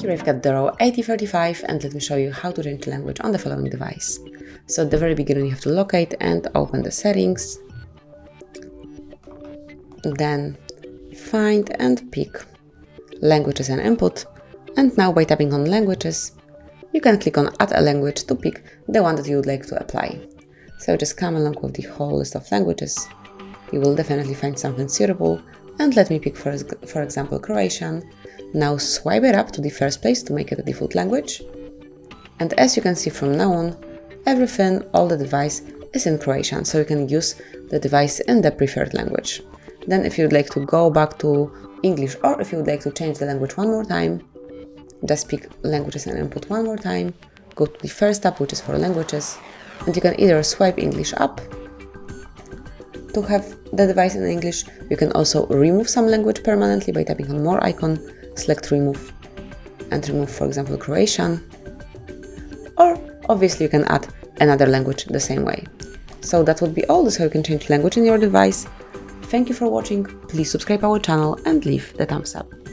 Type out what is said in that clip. Here I've got DORO 8035 and let me show you how to change language on the following device. So at the very beginning you have to locate and open the settings, then find and pick languages and input, and now by tapping on languages you can click on add a language to pick the one that you would like to apply. So just come along with the whole list of languages, you will definitely find something suitable, and let me pick for example Croatian. Now swipe it up to the first place to make it a default language, and as you can see from now on, everything, all the device is in Croatian, so you can use the device in the preferred language. Then if you'd like to go back to English, or if you'd like to change the language one more time, just pick languages and input one more time, go to the first tab which is for languages, and you can either swipe English up to have the device in English. You can also remove some language permanently by tapping on more icon, select remove, and remove for example Croatian, or obviously you can add another language the same way. So that would be all. This is how you can change language in your device. Thank you for watching, please subscribe our channel and leave the thumbs up.